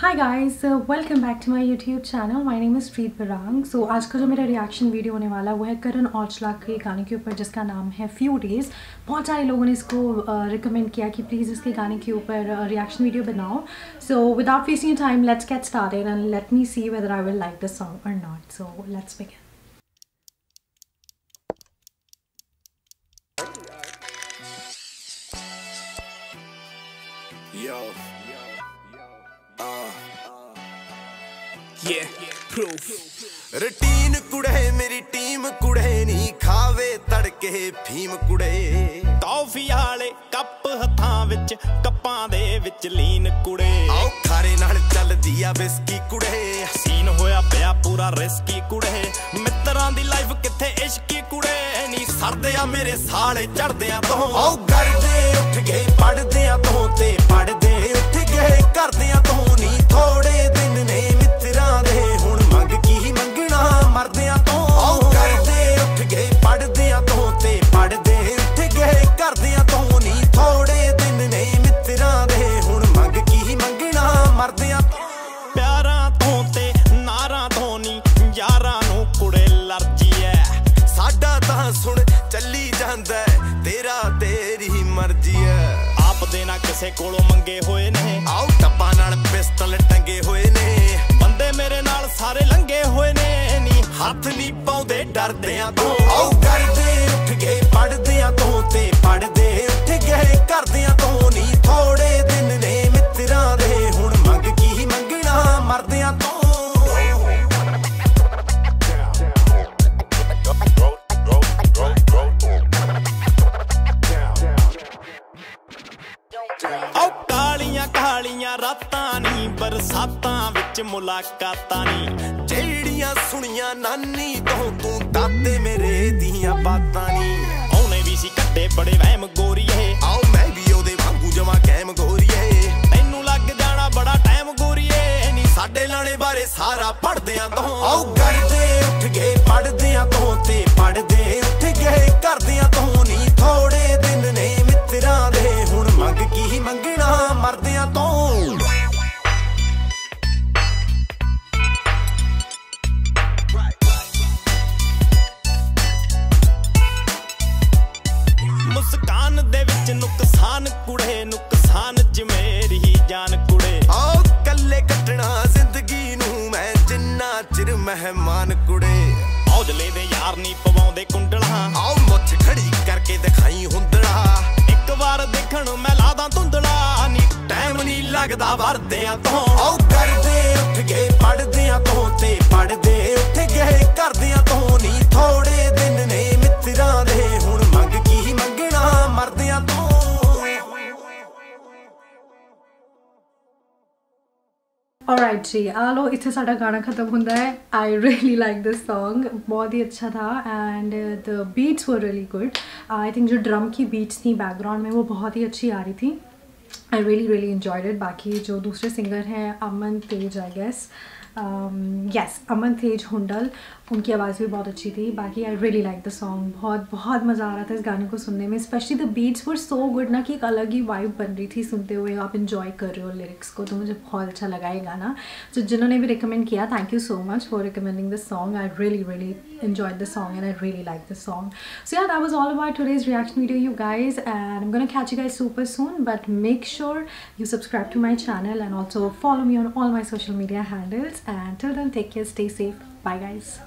High guys, welcome back to my YouTube channel. My name is Preet Birang. So आज का जो मेरा रिएक्शन वीडियो होने वाला वो है करन औजला के गाने के ऊपर जिसका नाम है फ्यू डेज़। बहुत सारे लोगों ने इसको रिकमेंड किया कि प्लीज़ इसके गाने के ऊपर रिएक्शन वीडियो बनाओ। So without wasting time let's get started and let me see whether I will like this song और नॉट। So let's begin. ये proof रूटीन कुड़े मेरी टीम कुड़े नहीं खावे तड़के फीम कुड़े टॉफियाले कप हथां विच कपां दे विच लीन कुड़े आओ खारे नाल चल दिया बिस्की कुड़े सीन होया पिया पूरा रिस्की कुड़े मित्रां दी लाइफ किथे इश्की कुड़े नी सरदे आ मेरे साले चढ़दे आ तों आओ करदे उठ गए पढ़दे आ तों ते पढ़दे उठ गए करदे आ तों नी थोड़े दिन ने ਕੋਲੋਂ ਮੰਗੇ ਹੋਏ ਨੇ ਆਉ ਟੱਪਾਂ ਨਾਲ ਪਿਸਤਲ ਟੰਗੇ ਹੋਏ ਨੇ ਬੰਦੇ ਮੇਰੇ ਨਾਲ ਸਾਰੇ ਲੰਗੇ ਹੋਏ ਨੇ ਨੀ ਹੱਥ ਨਹੀਂ ਪਾਉਂਦੇ ਡਰਦੇ ਆ ਤੋਂ ਆਉ ਕਰਦੇ ਉੱਠ ਗਏ ਪੜਦੇ ਆ ਤੋਂ ਤੇ ਪੜਦੇ ਉੱਠ ਗਏ ਕਰਦੇ ਆ ਤੋਂ ਨੀ ਥੋੜੇ ਦਿਨ ਨੇ ਮਿੱਤਰਾਂ ਦੇ ਹੁਣ ਮੰਗ ਕੀ ਮੰਗਣਾ ਮਰਦੇ ਆ ਤੋਂ मुलाकातां नी जेड़ियां सुनियां नानी तो तू दाते मेरे दियां बातां नी औने भी सी कट्टे बड़े वहम गोरीए आओ मैं भी ओदे वांगू जमा कैम गोरीए तैनू लग जाना बड़ा टाइम गोरीए नी साडे लाने बारे सारा पढ़देआं तो आओ करदे उठ गए पढ़देआं तो ते पढ़दे उठ गए करदेआं तो नी थोड़े दिन ने मित्रां दे हुण मंग की मंगना मरदेआं तो नुकसान कुड़े नुकसान च मेरी जान कुड़े आओ कल्ले कटना जिंदगी नू मैं जिन्ना चिर मेहमान कुड़े औजले दे यार नी पवाउंदे कुंडला आओ मुछ खड़ी करके दिखाई हुंदला एक बार देखण मैं लादा धुंदला नी टाइम नी लगदा वरदेआं तों आओ करदे उठ गए पढ़देआं तों ते पढ़दे उठ गए करदेआं तों नी थोड़े दिन ने मित्रां दे हुण मंग की मंगना मरदेआं तों ऑलराइट जी। आलो इत्थे साडा गाना खत्म हुंदा है। I really like this song, बहुत ही अच्छा था and the beats were really good. I think जो ड्रम की बीट्स थी बैकग्राउंड में वो बहुत ही अच्छी आ रही थी। I really really enjoyed it. बाकी जो दूसरे सिंगर हैं अमनतेज आई गेस यस अमनतेज हुंडल, उनकी आवाज़ भी बहुत अच्छी थी। बाकी I really like the song, बहुत बहुत मज़ा आ रहा था इस गाने को सुनने में। Specially the beats were so good ना कि एक अलग ही वाइब बन रही थी सुनते हुए, आप इन्जॉय कर रहे हो लिरिक्स को, तो मुझे बहुत अच्छा लगा ये गाना। तो जिन्होंने भी रिकमेंड किया thank you so much for recommending this song. I really really enjoyed the song and I really like the song. So yeah that was all about today's reaction video you guys and I am gonna catch you guys super soon, but make sure you subscribe to my channel and also follow me on all my social media handles and till then take care, stay safe, bye guys.